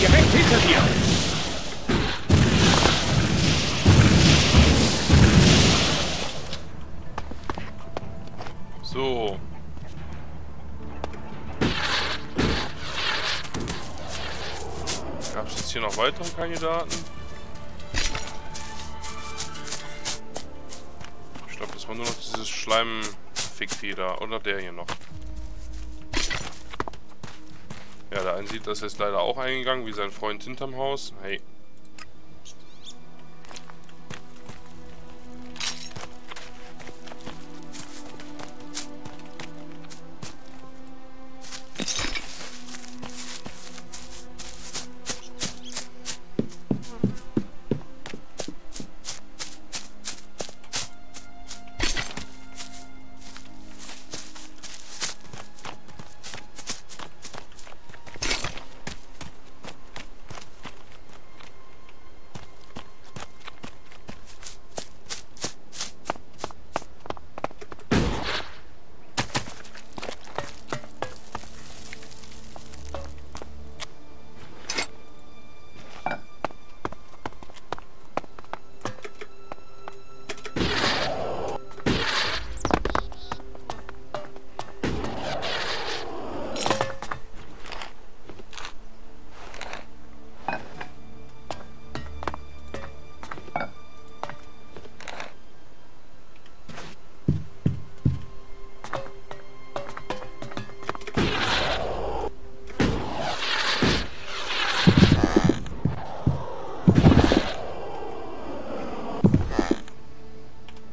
direkt hinter dir. So. Gab es jetzt hier noch weitere Kandidaten? Ich glaube, das war nur noch dieses Schleimfickvieh da. Oder der hier noch. Ja, der eine sieht, das ist leider auch eingegangen, wie sein Freund hinterm Haus. Hey.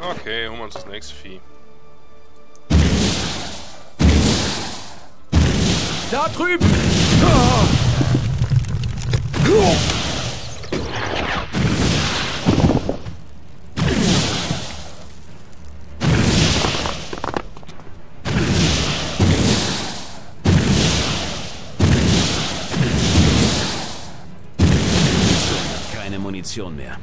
Okay, holen wir uns das nächste Vieh. Da drüben! Keine Munition mehr.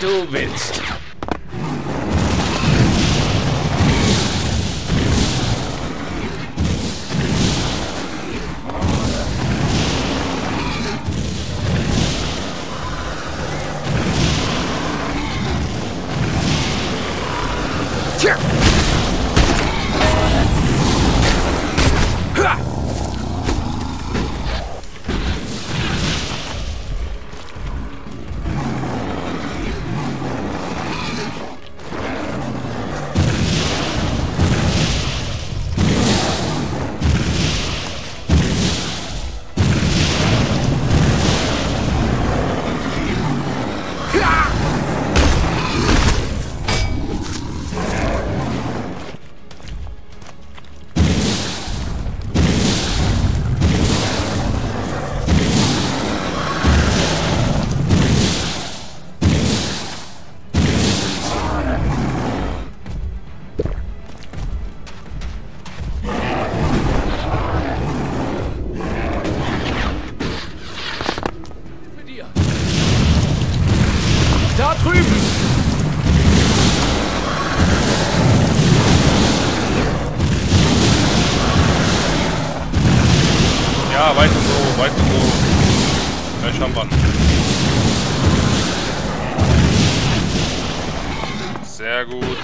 Du willst. Tja. Ja, weiter so, weiter so. Gleich haben wir ihn. Sehr gut.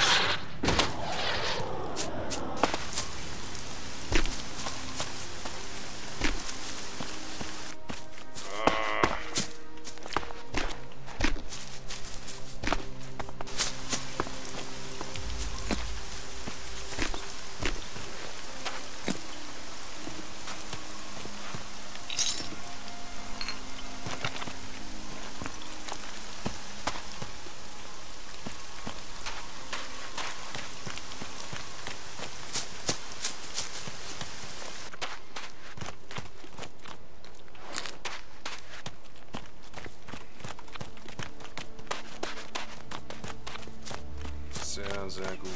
Sehr gut.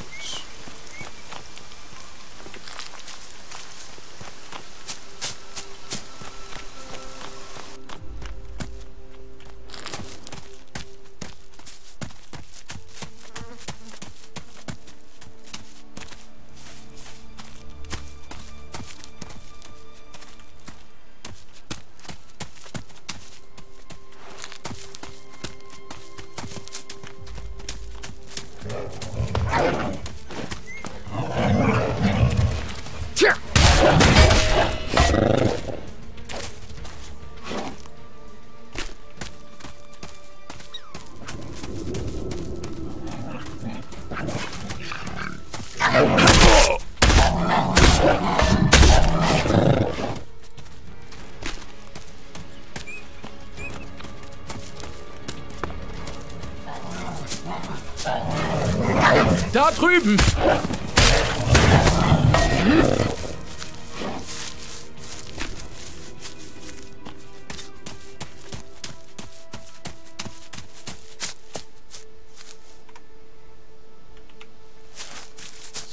Da drüben!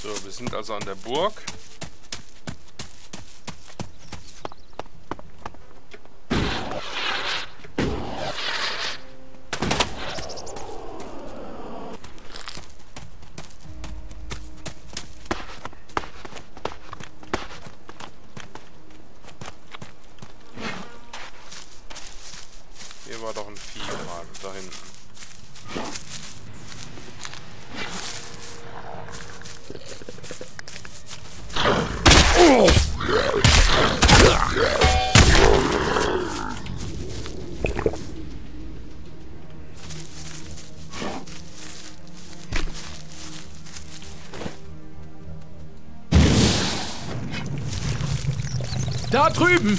So, wir sind also an der Burg. Da drüben!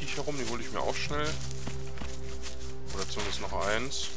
Viecher rum, die hole ich mir auch schnell. Oder zumindest noch eins.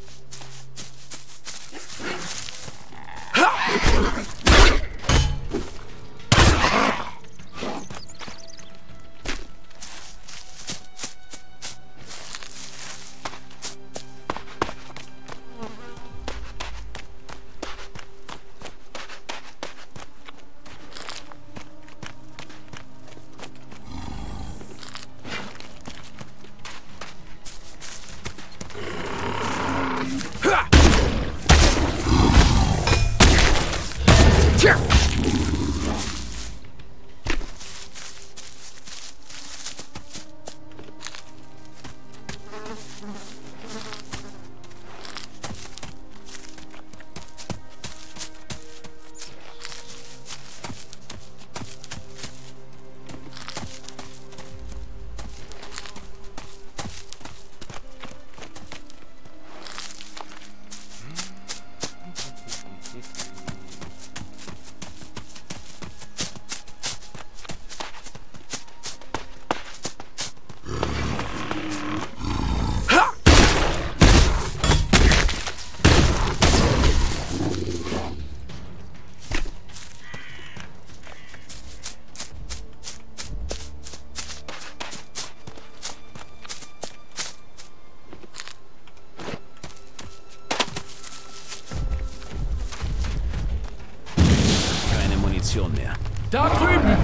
Mehr. Da drüben!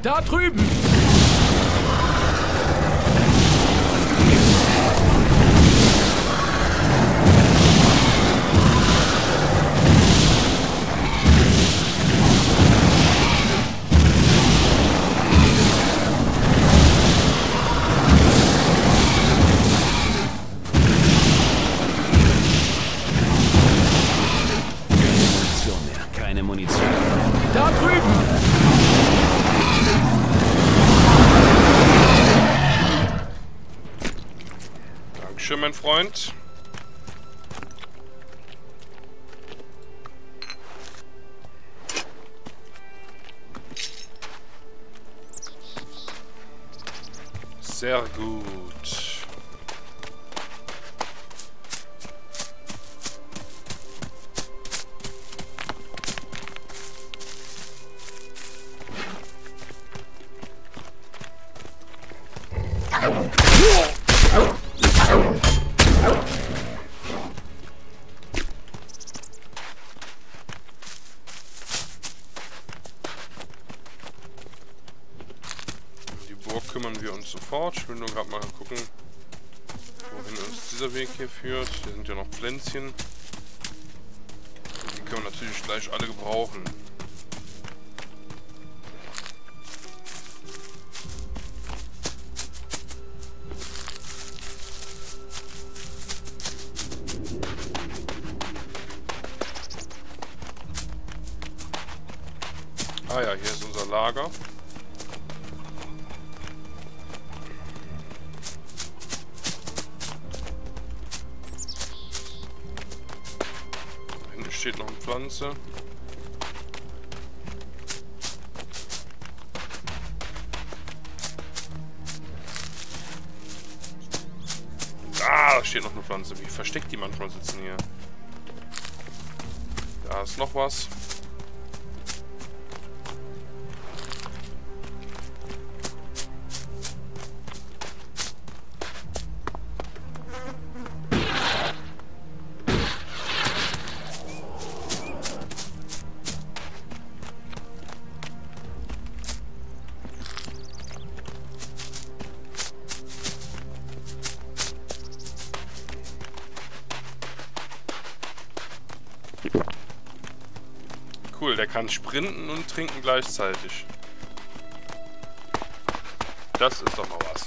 Da drüben! Mein Freund. Sehr gut. Ich will nur gerade mal gucken, wohin uns dieser Weg hier führt. Hier sind ja noch Pflänzchen. Die können wir natürlich gleich alle gebrauchen. Ah ja, hier ist unser Lager. Steht noch eine Pflanze. Da steht noch eine Pflanze. Wie versteckt die manchmal sitzen hier? Da ist noch was. Cool, der kann sprinten und trinken gleichzeitig. Das ist doch mal was.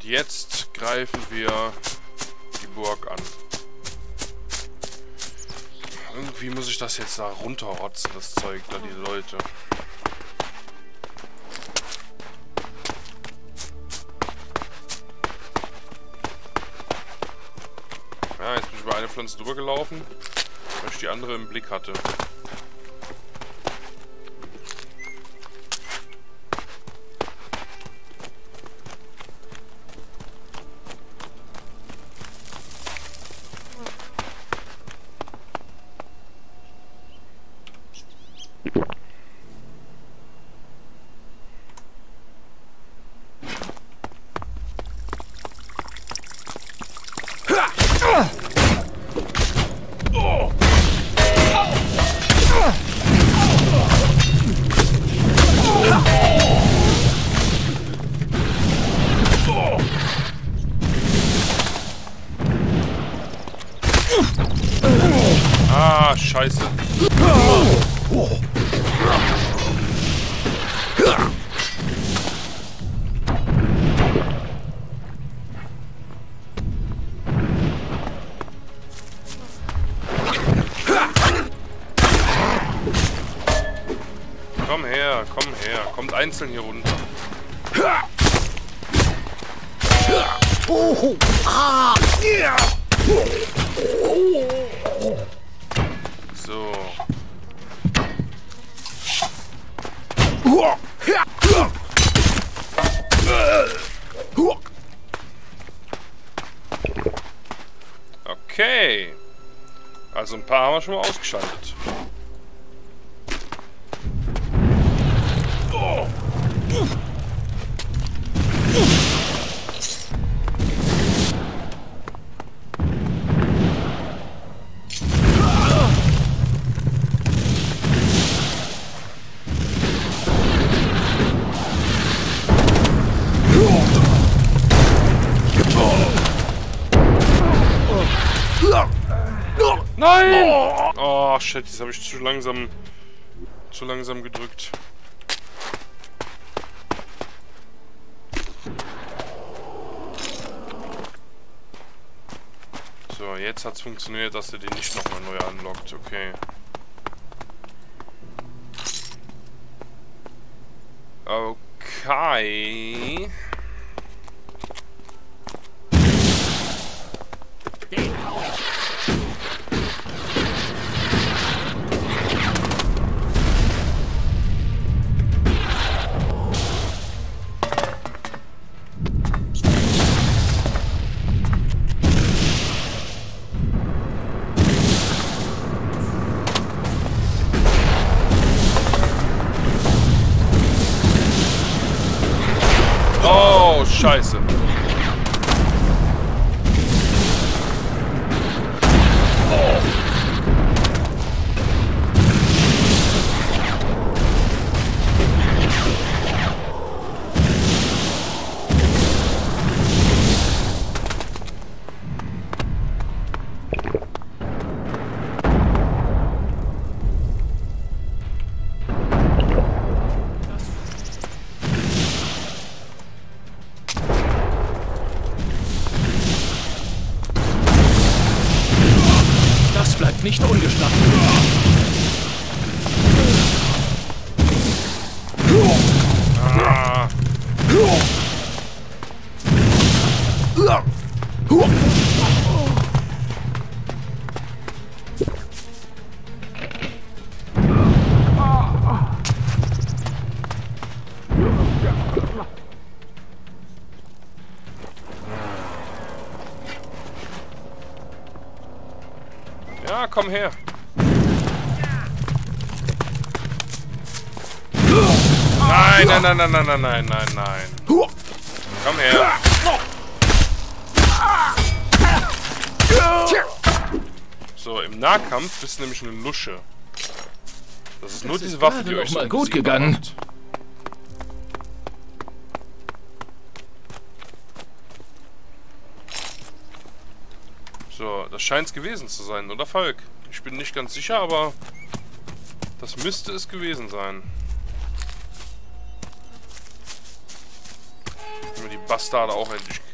Jetzt greifen wir die Burg an. Irgendwie muss ich das jetzt da runterrotzen, das Zeug, da die Leute. Ja, jetzt bin ich über eine Pflanze drüber gelaufen, weil ich die andere im Blick hatte. Scheiße. Komm her, kommt einzeln hier runter. So. Okay. Also ein paar haben wir schon mal ausgeschaltet. Nein! Oh shit, jetzt habe ich zu langsam gedrückt. So, jetzt hat's funktioniert, dass er den nicht nochmal neu anlockt, okay. Okay. Scheiße. Nicht ungeschlagen. Ah. Ja, komm her. Nein, nein, nein, nein, nein, nein, nein, nein, nein. Komm her. So, im Nahkampf bist du nämlich eine Lusche. Das ist nur diese Waffe, die euch mal gut gegangen hat. So, das scheint es gewesen zu sein, oder Falk? Ich bin nicht ganz sicher, aber das müsste es gewesen sein. Wenn wir die Bastarde auch endlich